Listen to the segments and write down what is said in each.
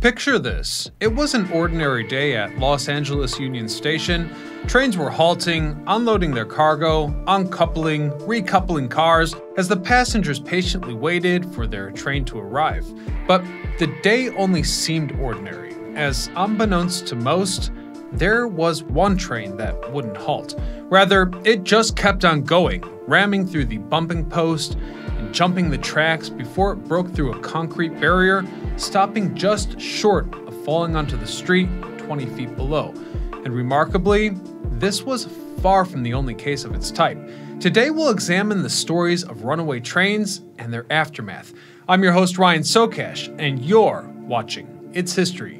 Picture this. It was an ordinary day at Los Angeles Union Station. Trains were halting, unloading their cargo, uncoupling, recoupling cars as the passengers patiently waited for their train to arrive. But the day only seemed ordinary, as unbeknownst to most, there was one train that wouldn't halt. Rather, it just kept on going, ramming through the bumping post and jumping the tracks before it broke through a concrete barrier, stopping just short of falling onto the street 20 feet below. And remarkably, this was far from the only case of its type. Today, we'll examine the stories of runaway trains and their aftermath. I'm your host, Ryan Socash, and you're watching It's History.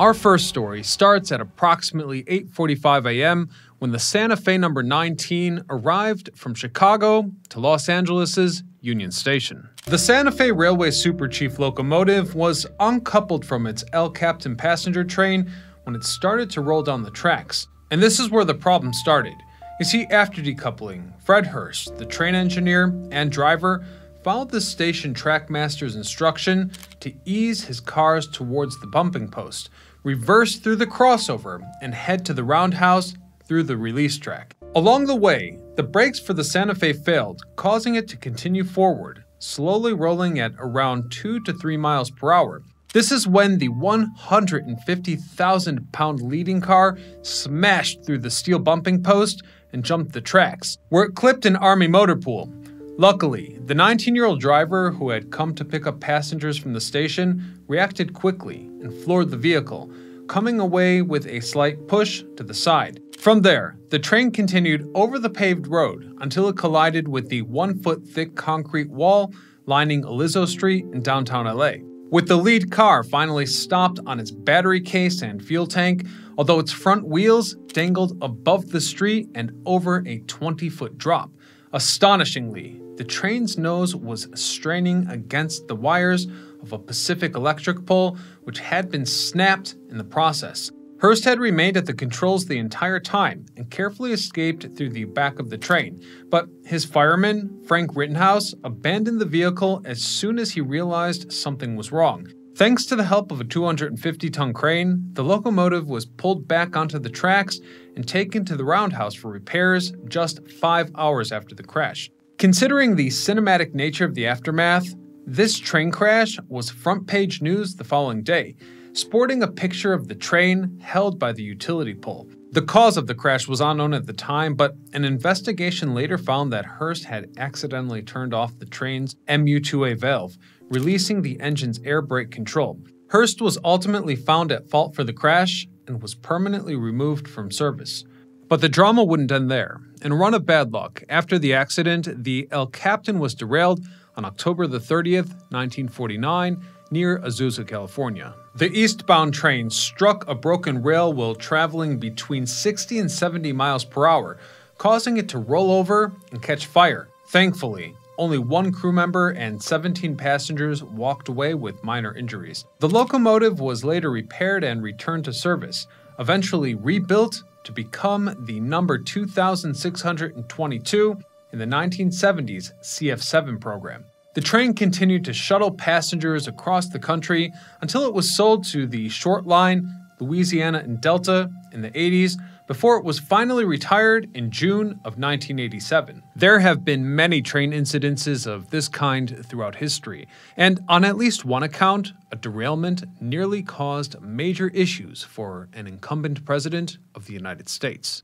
Our first story starts at approximately 8:45 a.m. when the Santa Fe number 19 arrived from Chicago to Los Angeles' Union Station. The Santa Fe Railway Super Chief locomotive was uncoupled from its El Capitan passenger train when it started to roll down the tracks. And this is where the problem started. You see, after decoupling, Fred Hurst, the train engineer and driver, followed the station trackmaster's instruction to ease his cars towards the bumping post, reverse through the crossover, and head to the roundhouse through the release track. Along the way, the brakes for the Santa Fe failed, causing it to continue forward, slowly rolling at around 2 to 3 miles per hour. This is when the 150,000-pound leading car smashed through the steel bumping post and jumped the tracks, where it clipped an Army motor pool. Luckily, the 19-year-old driver who had come to pick up passengers from the station reacted quickly and floored the vehicle, coming away with a slight push to the side. From there, the train continued over the paved road until it collided with the 1-foot-thick concrete wall lining Elizzo Street in downtown LA. With the lead car finally stopped on its battery case and fuel tank, although its front wheels dangled above the street and over a 20-foot drop. Astonishingly, the train's nose was straining against the wires of a Pacific electric pole, which had been snapped in the process. Hurst had remained at the controls the entire time and carefully escaped through the back of the train, but his fireman, Frank Rittenhouse, abandoned the vehicle as soon as he realized something was wrong. Thanks to the help of a 250-ton crane, the locomotive was pulled back onto the tracks and taken to the roundhouse for repairs just 5 hours after the crash. Considering the cinematic nature of the aftermath, this train crash was front-page news the following day, sporting a picture of the train held by the utility pole. The cause of the crash was unknown at the time, but an investigation later found that Hurst had accidentally turned off the train's MU2A valve, releasing the engine's air brake control. Hurst was ultimately found at fault for the crash and was permanently removed from service. But the drama wouldn't end there. In a run of bad luck, after the accident, the El Capitan was derailed on October the 30th, 1949, near Azusa, California. The eastbound train struck a broken rail while traveling between 60 and 70 miles per hour, causing it to roll over and catch fire. Thankfully, only one crew member and 17 passengers walked away with minor injuries. The locomotive was later repaired and returned to service, eventually rebuilt to become the number 2622 in the 1970s CF7 program. The train continued to shuttle passengers across the country until it was sold to the Short Line, Louisiana and Delta in the 80s, before it was finally retired in June of 1987. There have been many train incidences of this kind throughout history, and on at least one account, a derailment nearly caused major issues for an incumbent president of the United States.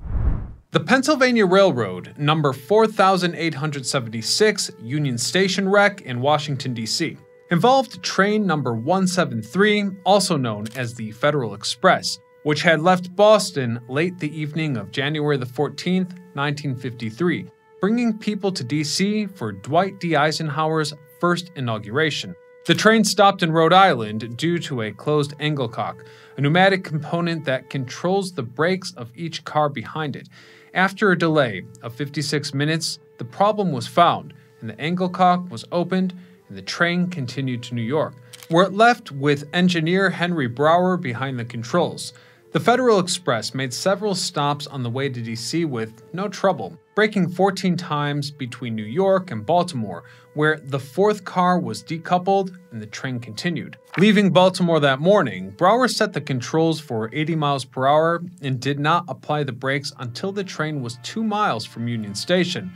The Pennsylvania Railroad number 4876 Union Station wreck in Washington, D.C. involved train number 173, also known as the Federal Express, which had left Boston late the evening of January the 14th, 1953, bringing people to D.C. for Dwight D. Eisenhower's first inauguration. The train stopped in Rhode Island due to a closed angle cock, a pneumatic component that controls the brakes of each car behind it. After a delay of 56 minutes, the problem was found, and the angle cock was opened, and the train continued to New York, where it left with engineer Henry Brower behind the controls. The Federal Express made several stops on the way to D.C. with no trouble. breaking 14 times between New York and Baltimore, where the fourth car was decoupled and the train continued. Leaving Baltimore that morning, Brower set the controls for 80 miles per hour and did not apply the brakes until the train was 2 miles from Union Station.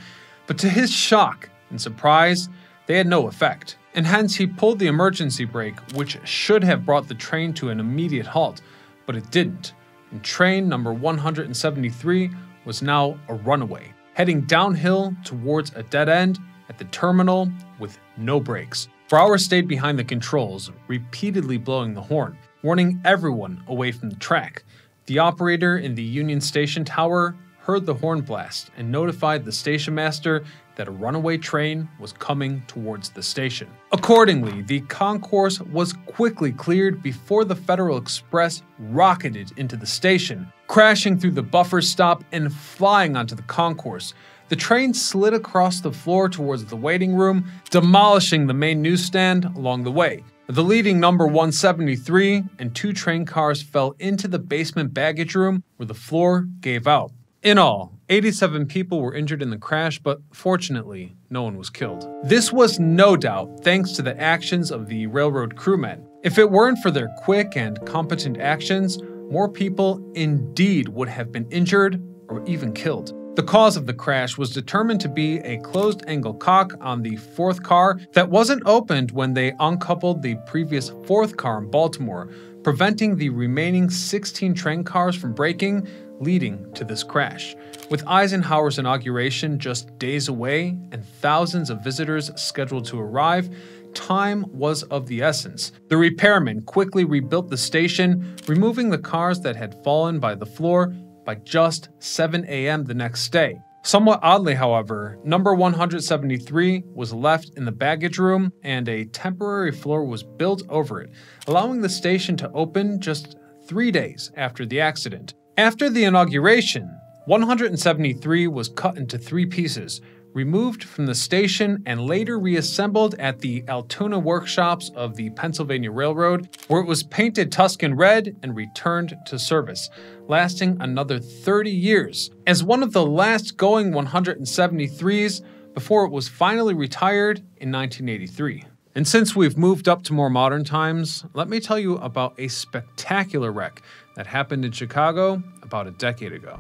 But to his shock and surprise, they had no effect, and hence he pulled the emergency brake, which should have brought the train to an immediate halt, but it didn't, and train number 173 was now a runaway, heading downhill towards a dead end at the terminal with no brakes. Brower stayed behind the controls, repeatedly blowing the horn, warning everyone away from the track. The operator in the Union Station tower heard the horn blast and notified the station master that a runaway train was coming towards the station. Accordingly, the concourse was quickly cleared before the Federal Express rocketed into the station, crashing through the buffer stop and flying onto the concourse. The train slid across the floor towards the waiting room, demolishing the main newsstand along the way. The leading number 173 and 2 train cars fell into the basement baggage room where the floor gave out. In all, 87 people were injured in the crash, but fortunately, no one was killed. This was no doubt thanks to the actions of the railroad crewmen. If it weren't for their quick and competent actions, more people indeed would have been injured or even killed. The cause of the crash was determined to be a closed angle cock on the fourth car that wasn't opened when they uncoupled the previous fourth car in Baltimore, preventing the remaining 16 train cars from braking, leading to this crash. With Eisenhower's inauguration just days away and thousands of visitors scheduled to arrive, time was of the essence. The repairmen quickly rebuilt the station, removing the cars that had fallen by the floor by just 7 a.m. the next day. Somewhat oddly, however, number 173 was left in the baggage room and a temporary floor was built over it, allowing the station to open just 3 days after the accident. After the inauguration, 173 was cut into 3 pieces, removed from the station and later reassembled at the Altoona workshops of the Pennsylvania Railroad, where it was painted Tuscan red and returned to service, lasting another 30 years as one of the last going 173s before it was finally retired in 1983. And since we've moved up to more modern times, let me tell you about a spectacular wreck that happened in Chicago about a decade ago.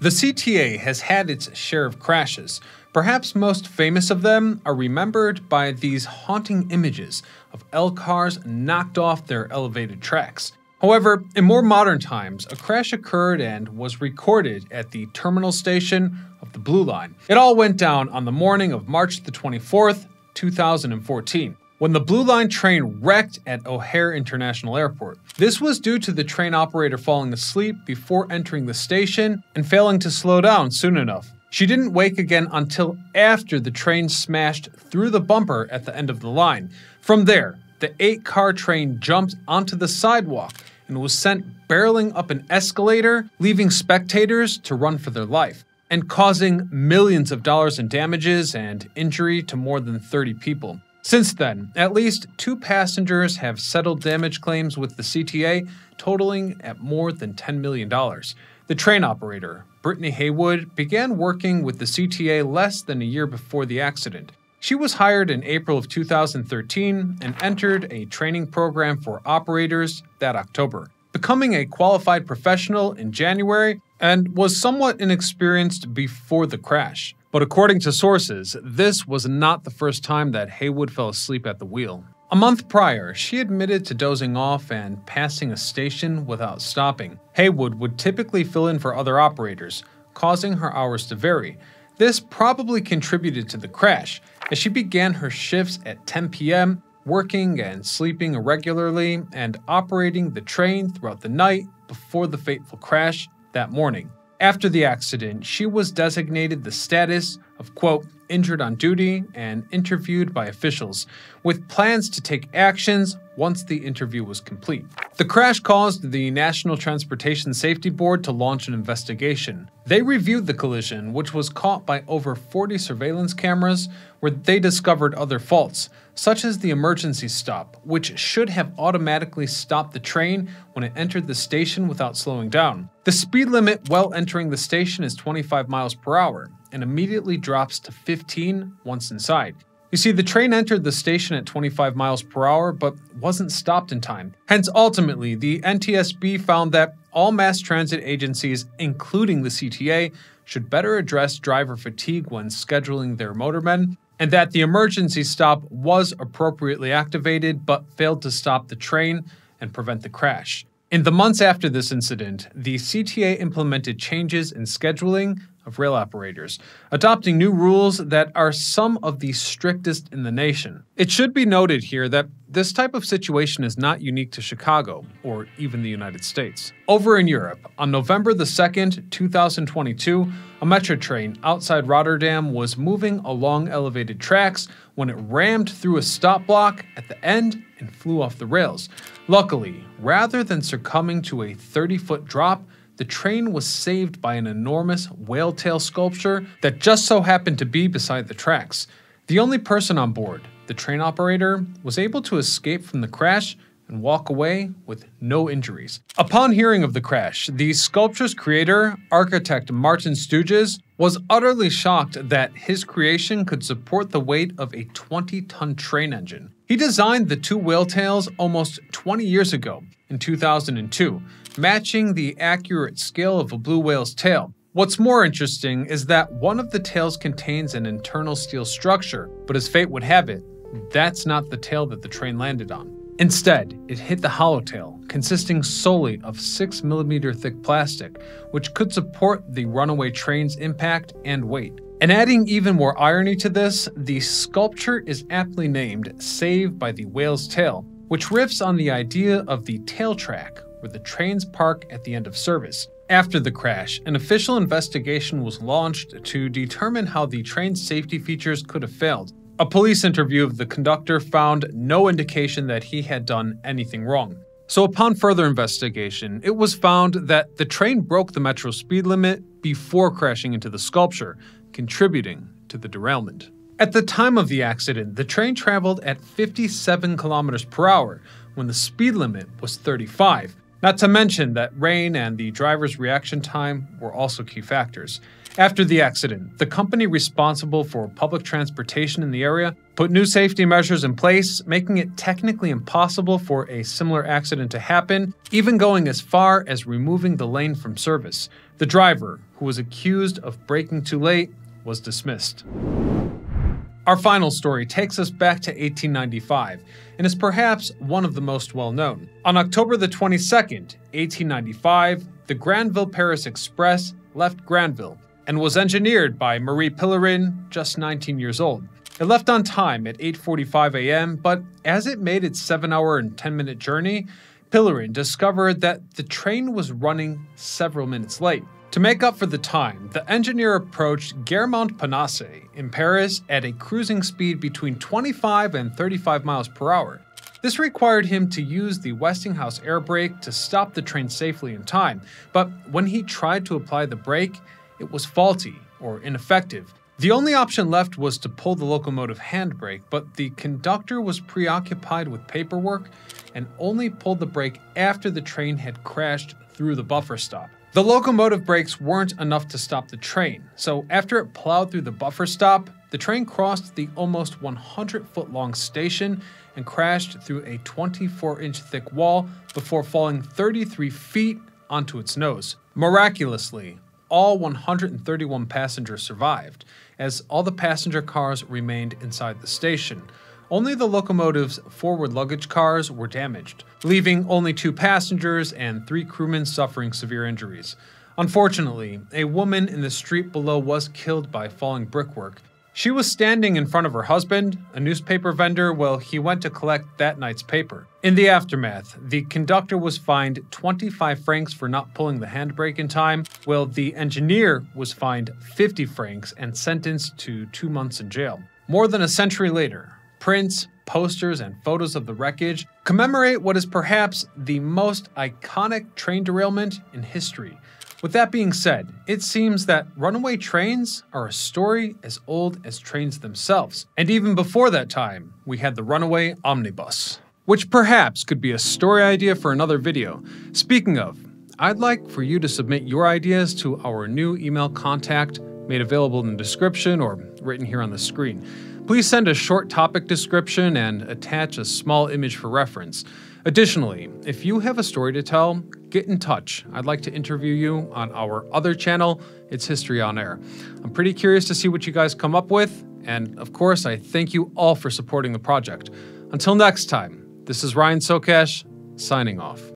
The CTA has had its share of crashes. Perhaps most famous of them are remembered by these haunting images of L cars knocked off their elevated tracks. However, in more modern times, a crash occurred and was recorded at the terminal station of the Blue Line. It all went down on the morning of March the 24th, 2014. When the Blue Line train wrecked at O'Hare International Airport. This was due to the train operator falling asleep before entering the station and failing to slow down soon enough. She didn't wake again until after the train smashed through the bumper at the end of the line. From there, the 8-car train jumped onto the sidewalk and was sent barreling up an escalator, leaving spectators to run for their life and causing millions of dollars in damages and injury to more than 30 people. Since then, at least 2 passengers have settled damage claims with the CTA, totaling at more than $10 million. The train operator, Brittany Haywood, began working with the CTA less than a year before the accident. She was hired in April of 2013 and entered a training program for operators that October, becoming a qualified professional in January, and was somewhat inexperienced before the crash. But according to sources, this was not the first time that Haywood fell asleep at the wheel. A month prior, she admitted to dozing off and passing a station without stopping. Haywood would typically fill in for other operators, causing her hours to vary. This probably contributed to the crash, as she began her shifts at 10 p.m., working and sleeping irregularly and operating the train throughout the night before the fateful crash that morning. After the accident, she was designated the status of, quote, injured on duty and interviewed by officials, with plans to take actions once the interview was complete. The crash caused the National Transportation Safety Board to launch an investigation. They reviewed the collision, which was caught by over 40 surveillance cameras, where they discovered other faults, such as the emergency stop, which should have automatically stopped the train when it entered the station without slowing down. The speed limit while entering the station is 25 miles per hour and immediately drops to 15 once inside. You see, the train entered the station at 25 miles per hour, but wasn't stopped in time. Hence, ultimately, the NTSB found that all mass transit agencies, including the CTA, should better address driver fatigue when scheduling their motormen, and that the emergency stop was appropriately activated but failed to stop the train and prevent the crash. In the months after this incident, the CTA implemented changes in scheduling of rail operators, adopting new rules that are some of the strictest in the nation. It should be noted here that this type of situation is not unique to Chicago or even the United States. Over in Europe, on November the 2nd, 2022, a metro train outside Rotterdam was moving along elevated tracks when it rammed through a stop block at the end and flew off the rails. Luckily, rather than succumbing to a 30-foot drop, the train was saved by an enormous whale tail sculpture that just so happened to be beside the tracks. The only person on board, the train operator, was able to escape from the crash and walk away with no injuries. Upon hearing of the crash, the sculpture's creator, architect Martin Stooges, was utterly shocked that his creation could support the weight of a 20-ton train engine. He designed the two whale tails almost 20 years ago, in 2002, matching the accurate scale of a blue whale's tail. What's more interesting is that one of the tails contains an internal steel structure, but as fate would have it, that's not the tail that the train landed on. Instead, it hit the hollow tail, consisting solely of 6 millimeter thick plastic, which could support the runaway train's impact and weight. And adding even more irony to this, the sculpture is aptly named Saved by the Whale's Tail, which riffs on the idea of the tail track, where the trains park at the end of service. After the crash, an official investigation was launched to determine how the train's safety features could have failed. A police interview of the conductor found no indication that he had done anything wrong. So upon further investigation, it was found that the train broke the metro speed limit before crashing into the sculpture, contributing to the derailment. At the time of the accident, the train traveled at 57 kilometers per hour when the speed limit was 35. Not to mention that rain and the driver's reaction time were also key factors. After the accident, the company responsible for public transportation in the area put new safety measures in place, making it technically impossible for a similar accident to happen, even going as far as removing the lane from service. The driver, who was accused of braking too late, was dismissed. Our final story takes us back to 1895 and is perhaps one of the most well-known. On October the 22nd, 1895, the Granville-Paris Express left Granville and was engineered by Marie Pillerin, just 19 years old. It left on time at 8:45 a.m., but as it made its 7-hour and 10-minute journey, Pillerin discovered that the train was running several minutes late. To make up for the time, the engineer approached Gare Montparnasse in Paris at a cruising speed between 25 and 35 miles per hour. This required him to use the Westinghouse air brake to stop the train safely in time, but when he tried to apply the brake, it was faulty or ineffective. The only option left was to pull the locomotive handbrake, but the conductor was preoccupied with paperwork and only pulled the brake after the train had crashed through the buffer stop. The locomotive brakes weren't enough to stop the train, so after it plowed through the buffer stop, the train crossed the almost 100-foot-long station and crashed through a 24-inch thick wall before falling 33 feet onto its nose. Miraculously, all 131 passengers survived, as all the passenger cars remained inside the station. Only the locomotive's forward luggage cars were damaged, leaving only 2 passengers and 3 crewmen suffering severe injuries. Unfortunately, a woman in the street below was killed by falling brickwork. She was standing in front of her husband, a newspaper vendor, while he went to collect that night's paper. In the aftermath, the conductor was fined 25 francs for not pulling the handbrake in time, while the engineer was fined 50 francs and sentenced to 2 months in jail. More than a century later, prints, posters, and photos of the wreckage commemorate what is perhaps the most iconic train derailment in history, With that being said, it seems that runaway trains are a story as old as trains themselves. And even before that time, we had the runaway omnibus, which perhaps could be a story idea for another video. Speaking of, I'd like for you to submit your ideas to our new email contact, made available in the description or written here on the screen. Please send a short topic description and attach a small image for reference. Additionally, if you have a story to tell, get in touch. I'd like to interview you on our other channel, It's History on Air. I'm pretty curious to see what you guys come up with, and of course, I thank you all for supporting the project. Until next time, this is Ryan Socash, signing off.